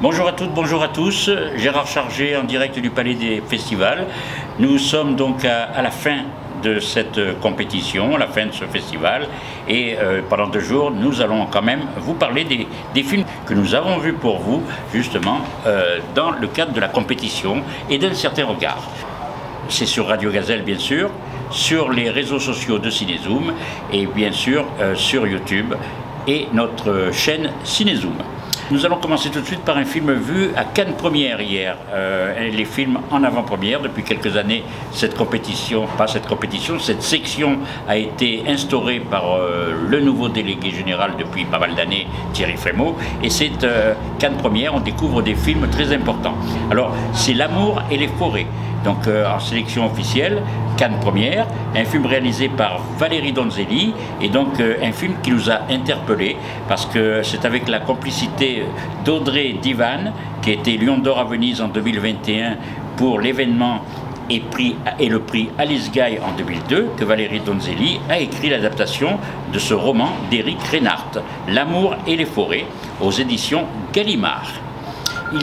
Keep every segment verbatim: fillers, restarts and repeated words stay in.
Bonjour à toutes, bonjour à tous, Gérard Chargé en direct du Palais des Festivals. Nous sommes donc à, à la fin de cette compétition, à la fin de ce festival, et euh, pendant deux jours, nous allons quand même vous parler des, des films que nous avons vus pour vous, justement, euh, dans le cadre de la compétition et d'un certain regard. C'est sur Radio Gazelle, bien sûr, sur les réseaux sociaux de Ciné Zooms, et bien sûr euh, sur YouTube et notre chaîne Ciné Zooms. Nous allons commencer tout de suite par un film vu à Cannes Première hier. Euh, les films en avant-première, depuis quelques années, cette compétition, pas cette compétition, cette section a été instaurée par euh, le nouveau délégué général depuis pas mal d'années, Thierry Frémaux. Et c'est euh, Cannes Première, on découvre des films très importants. Alors, c'est L'Amour et les Forêts. Donc euh, en sélection officielle, Cannes Première, un film réalisé par Valérie Donzelli, et donc euh, un film qui nous a interpellés, parce que c'est avec la complicité d'Audrey Divan, qui était Lion d'Or à Venise en deux mille vingt et un pour l'événement et, prix, et le prix Alice Guy en deux mille deux, que Valérie Donzelli a écrit l'adaptation de ce roman d'Éric Reinhart, L'Amour et les Forêts, aux éditions Gallimard. Il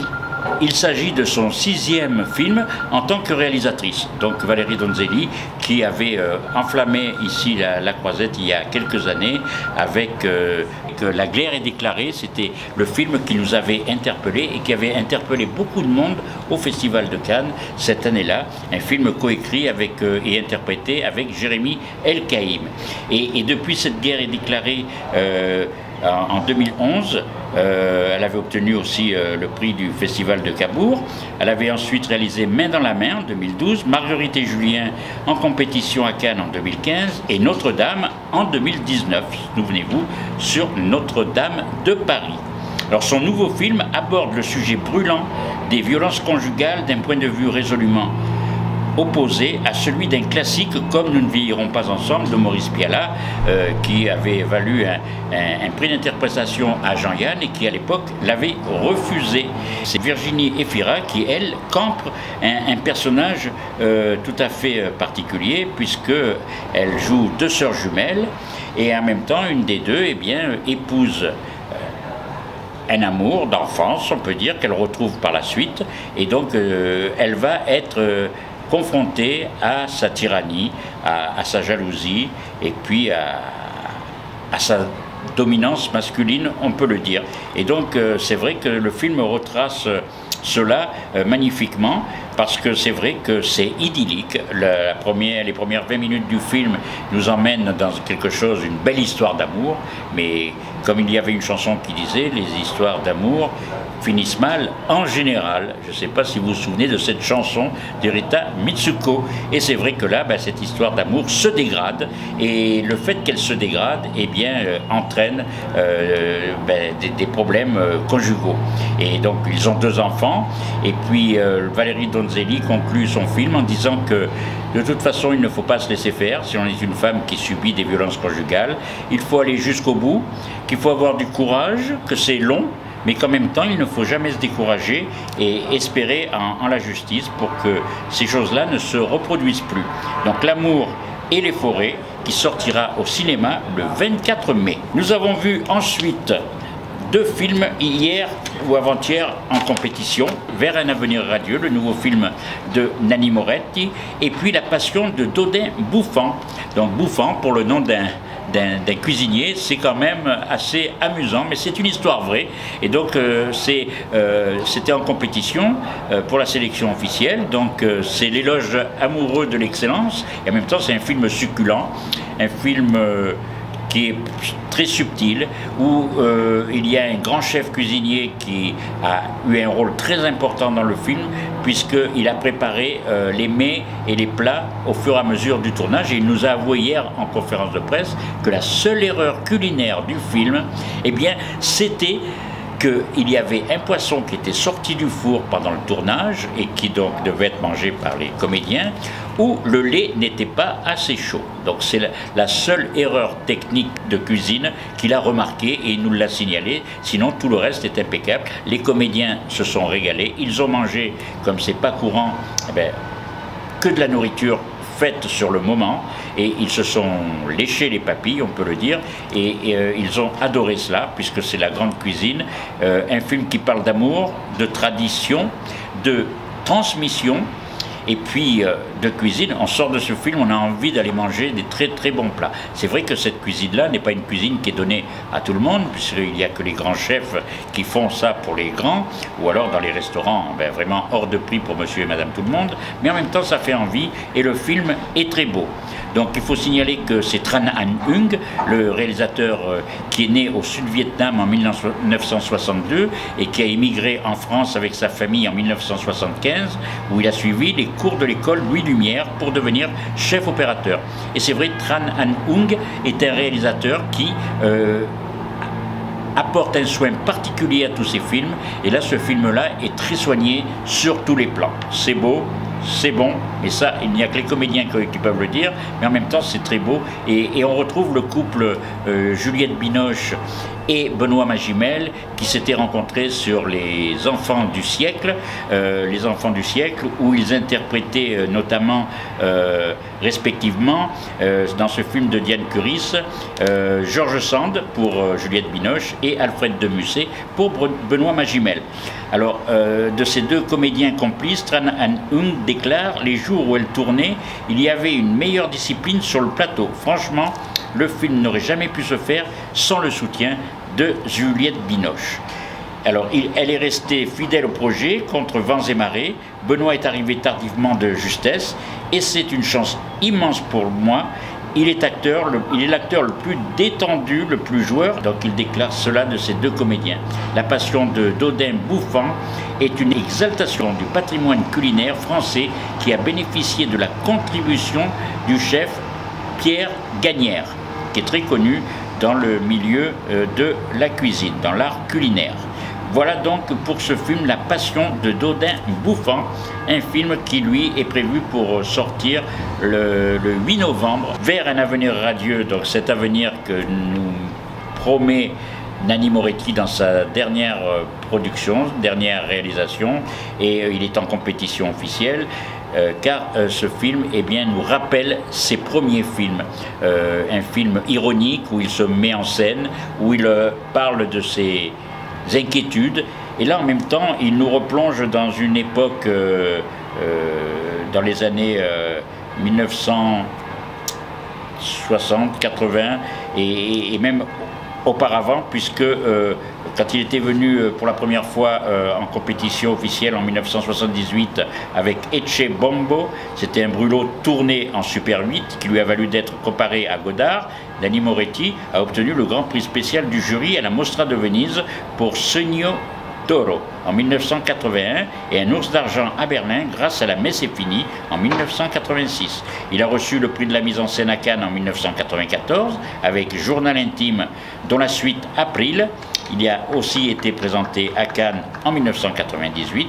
Il s'agit de son sixième film en tant que réalisatrice. Donc Valérie Donzelli, qui avait euh, enflammé ici la, la Croisette il y a quelques années avec euh, que La Guerre est déclarée, c'était le film qui nous avait interpellés et qui avait interpellé beaucoup de monde au Festival de Cannes cette année-là. Un film coécrit avec, euh, et interprété avec Jérémy El-Kaïm. Et, et depuis cette Guerre est déclarée, euh, en deux mille onze, euh, elle avait obtenu aussi euh, le prix du Festival de Cabourg. Elle avait ensuite réalisé Main dans la Main en deux mille douze, Marguerite et Julien en compétition à Cannes en deux mille quinze et Notre-Dame en deux mille dix-neuf, souvenez-vous, sur Notre-Dame de Paris. Alors son nouveau film aborde le sujet brûlant des violences conjugales d'un point de vue résolument opposé à celui d'un classique comme Nous ne vivrons pas ensemble de Maurice Piala, euh, qui avait valu un, un, un prix d'interprétation à Jean-Yann et qui à l'époque l'avait refusé. C'est Virginie Efira qui, elle, campe un, un personnage euh, tout à fait particulier, puisque elle joue deux sœurs jumelles et en même temps une des deux eh bien, épouse un amour d'enfance, on peut dire, qu'elle retrouve par la suite, et donc euh, elle va être euh, confrontée à sa tyrannie, à, à sa jalousie et puis à, à sa dominance masculine, on peut le dire. Et donc euh, c'est vrai que le film retrace cela euh, magnifiquement, parce que c'est vrai que c'est idyllique. La, la première, les premières vingt minutes du film nous emmènent dans quelque chose, une belle histoire d'amour, mais comme il y avait une chanson qui disait « Les histoires d'amour » finissent mal en général. Je ne sais pas si vous vous souvenez de cette chanson d'Erita Mitsuko. Et c'est vrai que là, ben, cette histoire d'amour se dégrade. Et le fait qu'elle se dégrade, eh bien, euh, entraîne euh, ben, des, des problèmes euh, conjugaux. Et donc, ils ont deux enfants. Et puis, euh, Valérie Donzelli conclut son film en disant que de toute façon, il ne faut pas se laisser faire si on est une femme qui subit des violences conjugales. Il faut aller jusqu'au bout, qu'il faut avoir du courage, que c'est long, mais qu'en même temps, il ne faut jamais se décourager et espérer en, en la justice pour que ces choses-là ne se reproduisent plus. Donc L'Amour et les Forêts, qui sortira au cinéma le vingt-quatre mai. Nous avons vu ensuite deux films hier ou avant-hier en compétition, Vers un avenir radieux, le nouveau film de Nanni Moretti, et puis La Passion de Dodin Bouffant. Donc Bouffant pour le nom d'un... d'un cuisinier, c'est quand même assez amusant, mais c'est une histoire vraie. Et donc euh, c'était euh, en compétition euh, pour la sélection officielle, donc euh, c'est l'éloge amoureux de l'excellence, et en même temps c'est un film succulent, un film euh, qui est très subtil, où euh, il y a un grand chef cuisinier qui a eu un rôle très important dans le film, puisqu'il a préparé euh, les mets et les plats au fur et à mesure du tournage. Et il nous a avoué hier en conférence de presse que la seule erreur culinaire du film, eh bien, c'était qu'il y avait un poisson qui était sorti du four pendant le tournage et qui donc devait être mangé par les comédiens, où le lait n'était pas assez chaud. Donc c'est la, la seule erreur technique de cuisine qu'il a remarquée et il nous l'a signalé, sinon tout le reste est impeccable. Les comédiens se sont régalés, ils ont mangé comme c'est pas courant, eh bien, que de la nourriture faite sur le moment, et ils se sont léchés les papilles, on peut le dire, et, et euh, ils ont adoré cela, puisque c'est la grande cuisine, euh, un film qui parle d'amour, de tradition, de transmission, et puis euh, de cuisine. On sort de ce film, on a envie d'aller manger des très très bons plats. C'est vrai que cette cuisine-là n'est pas une cuisine qui est donnée à tout le monde, puisqu'il n'y a que les grands chefs qui font ça pour les grands, ou alors dans les restaurants, ben, vraiment hors de prix pour monsieur et madame tout le monde, mais en même temps ça fait envie, et le film est très beau. Donc il faut signaler que c'est Tran Anh Hung, le réalisateur euh, qui est né au Sud-Vietnam en mille neuf cent soixante-deux, et qui a émigré en France avec sa famille en mille neuf cent soixante-quinze, où il a suivi les cours de l'école Louis Lumière pour devenir chef opérateur. Et c'est vrai, Tran Anh Hung est un réalisateur qui euh, apporte un soin particulier à tous ses films, et là ce film-là est très soigné sur tous les plans. C'est beau, c'est bon, et ça il n'y a que les comédiens qui peuvent le dire, mais en même temps c'est très beau, et, et on retrouve le couple euh, Juliette Binoche et Benoît Magimel, qui s'étaient rencontrés sur Les Enfants du siècle, euh, Les Enfants du siècle, où ils interprétaient euh, notamment, euh, respectivement, euh, dans ce film de Diane Kurys, euh, Georges Sand pour euh, Juliette Binoche et Alfred de Musset pour Benoît Magimel. Alors, euh, de ces deux comédiens complices, Tran Anh Hung déclare: les jours où elle tournait, il y avait une meilleure discipline sur le plateau. Franchement, le film n'aurait jamais pu se faire sans le soutien de Juliette Binoche. Alors, il, elle est restée fidèle au projet contre vents et marées. Benoît est arrivé tardivement de justesse, et c'est une chance immense pour moi. Il est acteur, le, il est l'acteur le plus détendu, le plus joueur, donc il déclare cela de ces deux comédiens. La Passion de Dodin Bouffant est une exaltation du patrimoine culinaire français qui a bénéficié de la contribution du chef Pierre Gagnaire, qui est très connu dans le milieu de la cuisine, dans l'art culinaire. Voilà donc pour ce film La Passion de Dodin Bouffant, un film qui lui est prévu pour sortir le, le huit novembre, Vers un avenir radieux, donc cet avenir que nous promet Nanni Moretti dans sa dernière production, dernière réalisation, et il est en compétition officielle. Euh, car euh, ce film, eh bien, nous rappelle ses premiers films. Euh, un film ironique où il se met en scène, où il euh, parle de ses inquiétudes. Et là, en même temps, il nous replonge dans une époque, euh, euh, dans les années euh, mille neuf cent soixante, quatre-vingts, et, et même auparavant, puisque euh, quand il était venu euh, pour la première fois euh, en compétition officielle en mille neuf cent soixante-dix-huit avec Ecce Bombo, c'était un brûlot tourné en Super huit qui lui a valu d'être comparé à Godard. Nanni Moretti a obtenu le grand prix spécial du jury à la Mostra de Venise pour Sogno Toro en mille neuf cent quatre-vingt-un, et un ours d'argent à Berlin grâce à La messe finie en mille neuf cent quatre-vingt-six. Il a reçu le prix de la mise en scène à Cannes en mille neuf cent quatre-vingt-quatorze avec Journal intime, dont la suite April. Il a aussi été présenté à Cannes en mille neuf cent quatre-vingt-dix-huit,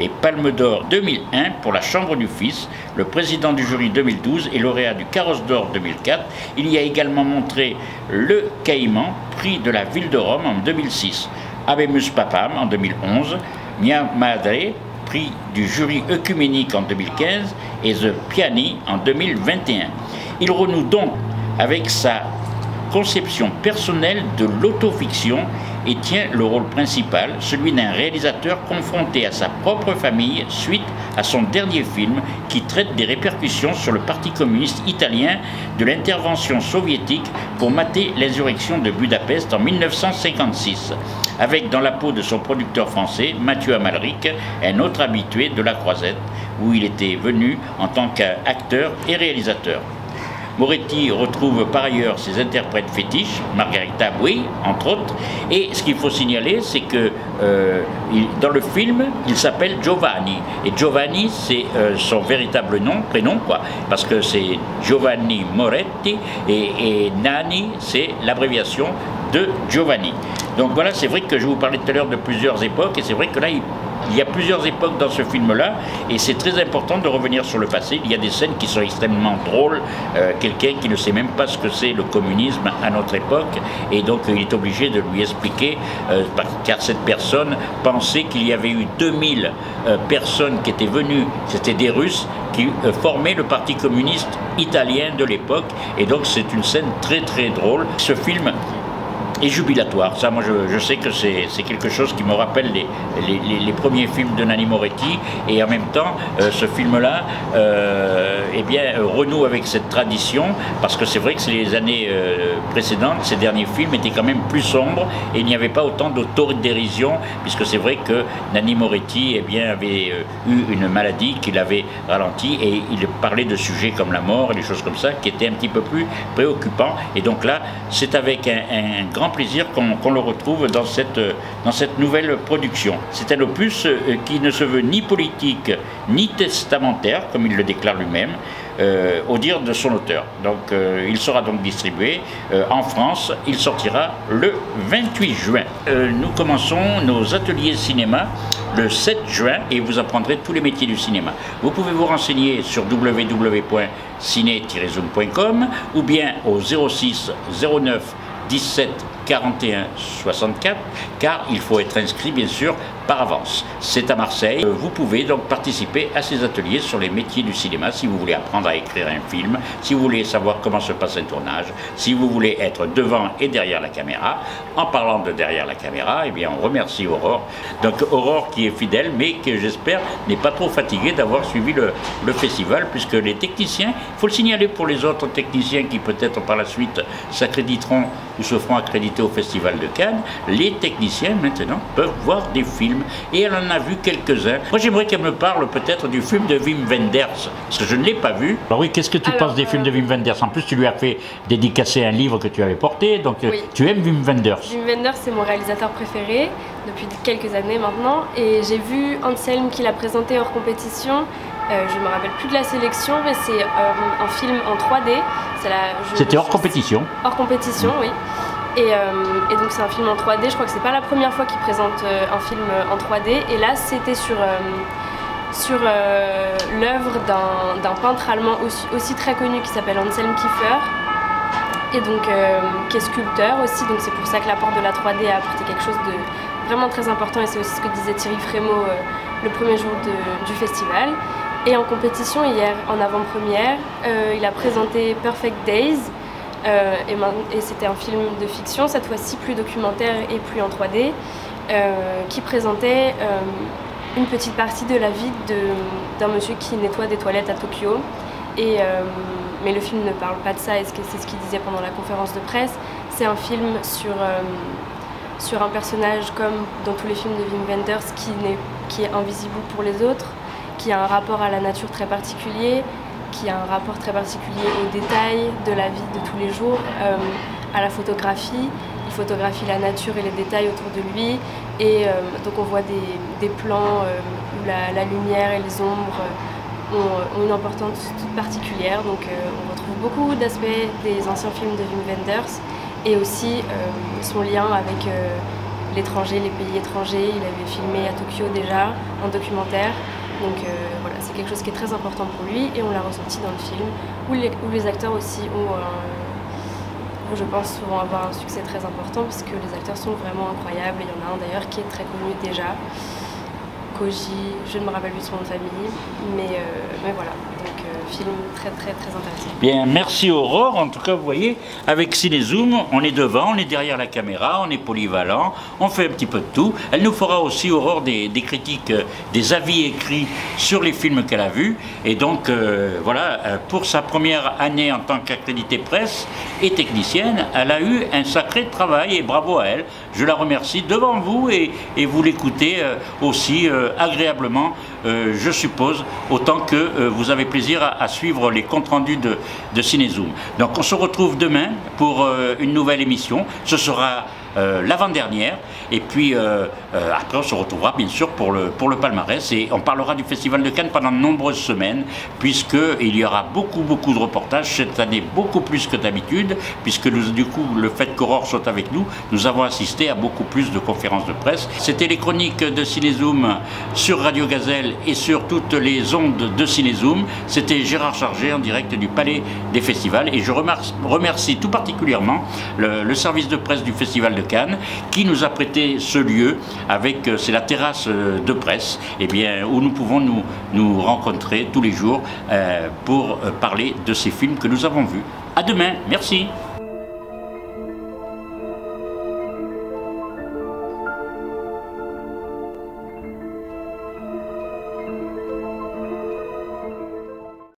et Palme d'Or deux mille un pour La Chambre du Fils, le président du jury deux mille douze et lauréat du Carrosse d'Or deux mille quatre. Il y a également montré Le Caïman, prix de la ville de Rome en deux mille six. Abemus Papam en deux mille onze, Mia Madre, prix du jury œcuménique en deux mille quinze, et The Piani en deux mille vingt et un. Il renoue donc avec sa conception personnelle de l'autofiction et tient le rôle principal, celui d'un réalisateur confronté à sa propre famille suite à son dernier film qui traite des répercussions sur le parti communiste italien de l'intervention soviétique pour mater l'insurrection de Budapest en mille neuf cent cinquante-six, avec dans la peau de son producteur français Mathieu Amalric, un autre habitué de la Croisette, où il était venu en tant qu'acteur et réalisateur. Moretti retrouve par ailleurs ses interprètes fétiches, Margarita Boui, entre autres, et ce qu'il faut signaler, c'est que euh, il, dans le film, il s'appelle Giovanni, et Giovanni, c'est euh, son véritable nom, prénom, quoi, parce que c'est Giovanni Moretti, et, et Nanni, c'est l'abréviation de Giovanni. Donc voilà, c'est vrai que je vous parlais tout à l'heure de plusieurs époques, et c'est vrai que là, il... Il y a plusieurs époques dans ce film-là, et c'est très important de revenir sur le passé. Il y a des scènes qui sont extrêmement drôles. Euh, Quelqu'un qui ne sait même pas ce que c'est le communisme à notre époque, et donc il est obligé de lui expliquer, euh, car cette personne pensait qu'il y avait eu deux mille euh, personnes qui étaient venues, c'était des Russes, qui formait le parti communiste italien de l'époque. Et donc c'est une scène très très drôle. Ce film est jubilatoire. Ça, moi je, je sais que c'est quelque chose qui me rappelle les, les, les, les premiers films de Nanni Moretti. Et en même temps, euh, ce film-là euh, eh bien, euh, renoue avec cette tradition, parce que c'est vrai que les années euh, précédentes, ces derniers films étaient quand même plus sombres et il n'y avait pas autant d'autodérision, puisque c'est vrai que Nanni Moretti eh bien, avait euh, eu une maladie qui l'avait ralenti, et il parlait de sujets comme la mort et des choses comme ça qui étaient un petit peu plus préoccupants. Et donc là, c'est avec un, un, un grand plaisir qu'on qu'on le retrouve dans cette, dans cette nouvelle production. C'est un opus qui ne se veut ni politique ni testamentaire, comme il le déclare lui-même, euh, au dire de son auteur. Donc euh, il sera donc distribué euh, en France. Il sortira le vingt-huit juin. Euh, nous commençons nos ateliers cinéma le sept juin et vous apprendrez tous les métiers du cinéma. Vous pouvez vous renseigner sur w w w point ciné tiret zoom point com ou bien au zéro six zéro neuf dix-sept quarante et un soixante-quatre, car il faut être inscrit bien sûr par avance. C'est à Marseille. Vous pouvez donc participer à ces ateliers sur les métiers du cinéma si vous voulez apprendre à écrire un film, si vous voulez savoir comment se passe un tournage, si vous voulez être devant et derrière la caméra. En parlant de derrière la caméra, eh bien on remercie Aurore. Donc Aurore qui est fidèle, mais que j'espère n'est pas trop fatiguée d'avoir suivi le, le festival, puisque les techniciens, il faut le signaler pour les autres techniciens qui peut-être par la suite s'accréditeront ou se feront accréditer au festival de Cannes, les techniciens maintenant peuvent voir des films. Et elle en a vu quelques-uns. Moi, j'aimerais qu'elle me parle peut-être du film de Wim Wenders, parce que je ne l'ai pas vu. Alors oui, qu'est-ce que tu Alors, penses des euh... films de Wim Wenders? En plus, tu lui as fait dédicacer un livre que tu avais porté, donc oui. Tu aimes Wim Wenders. Wim Wenders, c'est mon réalisateur préféré depuis quelques années maintenant, et j'ai vu Anselme qui l'a présenté hors compétition. Euh, je ne me rappelle plus de la sélection, mais c'est euh, un film en trois D. C'était hors compétition. Hors compétition, oui. Et, euh, et donc c'est un film en trois D, je crois que c'est pas la première fois qu'il présente euh, un film en trois D, et là c'était sur, euh, sur euh, l'œuvre d'un peintre allemand aussi, aussi très connu qui s'appelle Anselm Kiefer, et donc euh, qui est sculpteur aussi, donc c'est pour ça que l'apport de la trois D a apporté quelque chose de vraiment très important, et c'est aussi ce que disait Thierry Frémaux euh, le premier jour de, du festival. Et en compétition hier, en avant-première, euh, il a présenté Perfect Days. Euh, et et c'était un film de fiction, cette fois-ci plus documentaire et plus en trois D, euh, qui présentait euh, une petite partie de la vie d'un monsieur qui nettoie des toilettes à Tokyo. Et, euh, mais le film ne parle pas de ça, et c'est ce qu'il disait pendant la conférence de presse. C'est un film sur, euh, sur un personnage, comme dans tous les films de Wim Wenders, qui, qui est invisible pour les autres, qui a un rapport à la nature très particulier, qui a un rapport très particulier aux détails de la vie de tous les jours, euh, à la photographie. Il photographie la nature et les détails autour de lui. Et euh, donc on voit des, des plans euh, où la, la lumière et les ombres ont, ont une importance toute particulière. Donc euh, on retrouve beaucoup d'aspects des anciens films de Wim Wenders, et aussi euh, son lien avec euh, l'étranger, les pays étrangers. Il avait filmé à Tokyo déjà un documentaire. Donc euh, voilà, c'est quelque chose qui est très important pour lui, et on l'a ressenti dans le film, où les, où les acteurs aussi ont, euh, je pense, vont avoir un succès très important, parce que les acteurs sont vraiment incroyables. Il y en a un d'ailleurs qui est très connu déjà, Koji, je ne me rappelle plus son nom de famille, mais, euh, mais voilà. Donc, euh, film très très très intéressant. Bien, merci Aurore. En tout cas, vous voyez, avec Ciné Zoom, on est devant, on est derrière la caméra, on est polyvalent, on fait un petit peu de tout. Elle nous fera aussi, Aurore, des, des critiques, euh, des avis écrits sur les films qu'elle a vus. Et donc, euh, voilà, euh, pour sa première année en tant qu'accréditée presse et technicienne, elle a eu un sacré travail, et bravo à elle. Je la remercie devant vous, et, et vous l'écoutez euh, aussi euh, agréablement, euh, je suppose, autant que euh, vous avez plaisir à à suivre les comptes rendus de, de Ciné Zoom. Donc on se retrouve demain pour euh, une nouvelle émission. Ce sera euh, l'avant-dernière, et puis euh, euh, après on se retrouvera bien sûr pour le, pour le palmarès, et on parlera du Festival de Cannes pendant de nombreuses semaines, puisqu'il y aura beaucoup beaucoup de reportages cette année, beaucoup plus que d'habitude, puisque nous, du coup, le fait qu'Aurore soit avec nous, nous avons assisté à beaucoup plus de conférences de presse. C'était les chroniques de Ciné Zoom sur Radio Gazelle et sur toutes les ondes de Ciné Zoom. C'était Gérard Chargé en direct du Palais des Festivals, et je remercie tout particulièrement le, le service de presse du Festival de Cannes, qui nous a prêté ce lieu avec, c'est la terrasse de presse, eh bien, où nous pouvons nous, nous rencontrer tous les jours euh, pour parler de ces films que nous avons vus. À demain, merci.